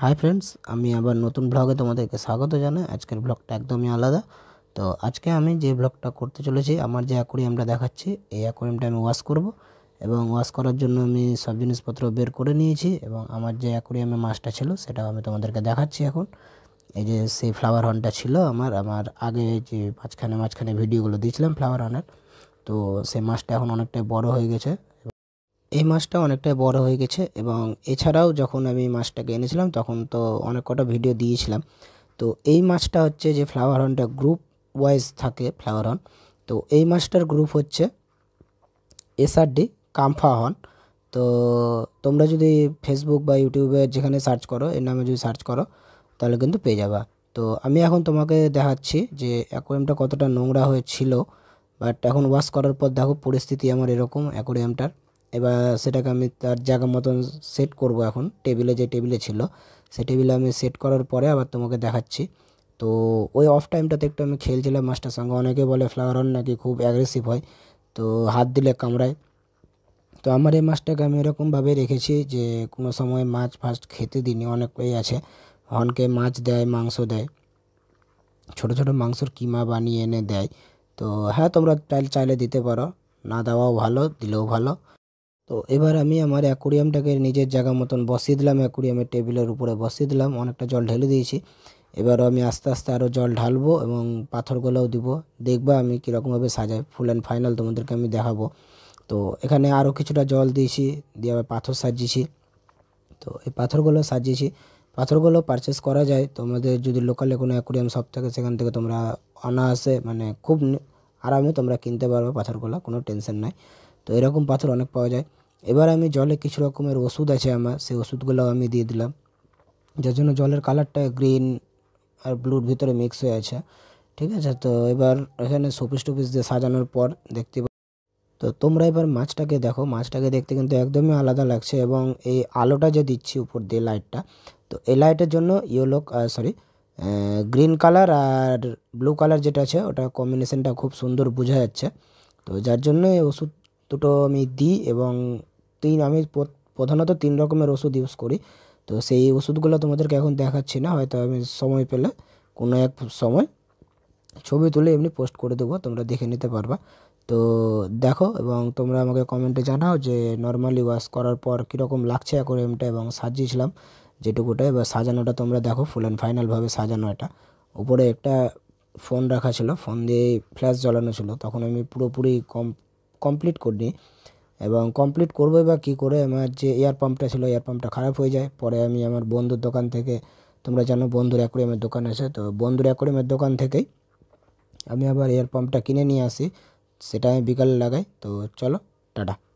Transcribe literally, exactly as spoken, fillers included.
Hi friends आमी आबार नतून ब्लगे तोमादेरके स्वागत जानाई। आजकेर ब्लगटा एकदमई आलादा। तो आजके आमी जे ब्लगटा करते चलेछि आमार जे अ্যাকোয়ারিয়ামটা দেখাচ্ছি এই অ্যাকোয়ারিয়ামটা আমি ওয়াশ করব এবং ওয়াশ করার জন্য আমি সব জিনিসপত্র বের করে নিয়েছি এবং আমার যে অ্যাকোয়ারিয়ামে মাছটা ছিল সেটাও আমি তোমাদেরকে দেখাচ্ছি। এখন এই যে সেই ফ্লাওয়ার হর্নটা ছিল আমার আমার আগে যে মাছখানে মাছখানে ভিডিওগুলো দিয়েছিলাম ফ্লাওয়ার হর্নের, তো সেই মাছটা এখন অনেকটাই বড় হয়ে গেছে। এই মাছটা অনেকটাই বড় হয়ে গেছে এবং এছাড়াও যখন আমি মাছটাকে এনেছিলাম তখন তো অনেক কটা ভিডিও দিয়েছিলাম। তো এই মাছটা হচ্ছে যে ফ্লাওয়ার হর্নটা গ্রুপ ওয়াইজ থাকে ফ্লাওয়ার হর্ন, তো এই মাছটার গ্রুপ হচ্ছে এসআরডি কাম্ফা হর্ন। তো তোমরা যদি ফেসবুক বা ইউটিউবে যেখানে সার্চ করো এর নামে যদি সার্চ করো তাহলে কিন্তু পেয়ে যাবা। তো আমি এখন তোমাকে দেখাচ্ছি যে অ্যাকোয়ারিয়ামটা কতটা নোংরা হয়েছিল, বাট এখন ওয়াশ করার পর দেখো পরিস্থিতি আমার এরকম অ্যাকোয়ারিয়ামটার। এবার সেটাকে আমি তার জায়গা মতন সেট করব। এখন টেবিলে যে টেবিলে ছিল সে টেবিলে আমি সেট করার পরে আবার তোমাকে দেখাচ্ছি। তো ওই অফ টাইমটাতে একটু আমি খেলছিলাম মাছটার সঙ্গে। অনেকে বলে ফ্লাওয়ার হর্ন নাকি খুব অ্যাগ্রেসিভ হয়, তো হাত দিলে কামড়ায়। তো আমার এই মাছটাকে আমি এরকমভাবে রেখেছি যে কোনো সময় মাছ ফার্স্ট খেতে দিইনি। অনেক ওই আছে হর্নকে মাছ দেয়, মাংস দেয়, ছোট ছোট মাংসর কিমা বানিয়ে এনে দেয়। তো হ্যাঁ, তোমরা চাইলে দিতে পারো, না দেওয়াও ভালো, দিলেও ভালো। তো এবার আমি আমার অ্যাকোয়ারিয়ামটাকে নিজের জায়গা মতন বসিয়ে দিলাম, অ্যাকোয়ারিয়ামের টেবিলের উপরে বসিয়ে দিলাম। অনেকটা জল ঢেলে দিয়েছি। এবারও আমি আস্তে আস্তে আরও জল ঢালবো এবং পাথরগুলোও দিব। দেখবা আমি কীরকমভাবে সাজাই, ফুল অ্যান্ড ফাইনাল তোমাদেরকে আমি দেখাবো। তো এখানে আরও কিছুটা জল দিয়েছি, দিয়ে আবার পাথর সাজিয়েছি। তো এই পাথরগুলো সাজিয়েছি। পাথরগুলো পারচেস করা যায় তোমাদের যদি লোকালে কোনো অ্যাকোয়ারিয়াম শপ থাকে, সেখান থেকে তোমরা অনায়াসে মানে খুব আরামে তোমরা কিনতে পারবে পাথরগুলো, কোনো টেনশন নাই। তো এরকম পাথর অনেক পাওয়া যায়। এবার আমি জলে কিছু রকমের ওষুধ আছে আমার, সেই ওষুধগুলো আমি দিয়ে দিলাম, যার জন্য জলের কালারটা গ্রিন আর ব্লুর ভিতরে মিক্স হয়ে আছে, ঠিক আছে। তো এবার এখানে শোপিস টুপিস দিয়ে সাজানোর পর দেখতে তো তোমরা এবার মাছটাকে দেখো। মাছটাকে দেখতে কিন্তু একদমই আলাদা লাগছে এবং এই আলোটা যে দিচ্ছি উপর দিয়ে লাইটটা, তো এই লাইটের জন্য ইয়েলো সরি গ্রিন কালার আর ব্লু কালার যেটা আছে ওটা কম্বিনেশনটা খুব সুন্দর বোঝা যাচ্ছে। তো যার জন্য এই ওষুধ দুটো আমি দিই এবং তিন আমি প্রধানত তিন রকমের ওষুধ ইউজ করি। তো সেই ওষুধগুলো তোমাদেরকে এখন দেখাচ্ছি না, হয়তো আমি সময় পেলে কোনো এক সময় ছবি তুলে এমনি পোস্ট করে দেবো, তোমরা দেখে নিতে পারবা। তো দেখো এবং তোমরা আমাকে কমেন্টে জানাও যে নর্মালি ওয়াশ করার পর কীরকম লাগছে অ্যাকোয়ারিয়ামটা এবং সাজিয়েছিলাম যেটুকুটা। এবার সাজানোটা তোমরা দেখো ফুল অ্যান্ড ফাইনালভাবে সাজানো। এটা উপরে একটা ফোন রাখা ছিল, ফোন দিয়ে ফ্ল্যাশ জ্বালানো ছিল, তখন আমি পুরোপুরি কম কমপ্লিট করিনি এবং কমপ্লিট করবো বা কী করে। আমার যে এয়ার পাম্পটা ছিল এয়ার পাম্পটা খারাপ হয়ে যায়। পরে আমি আমার বন্ধুর দোকান থেকে, তোমরা জানো বন্ধুর অ্যাকোয়ারিয়ামের দোকান আছে, তো বন্ধুর অ্যাকোয়ারিয়ামের দোকান থেকেই আমি আবার এয়ার পাম্পটা কিনে নিয়ে আসি, সেটা আমি বিকালে লাগাই। তো চলো টাটা।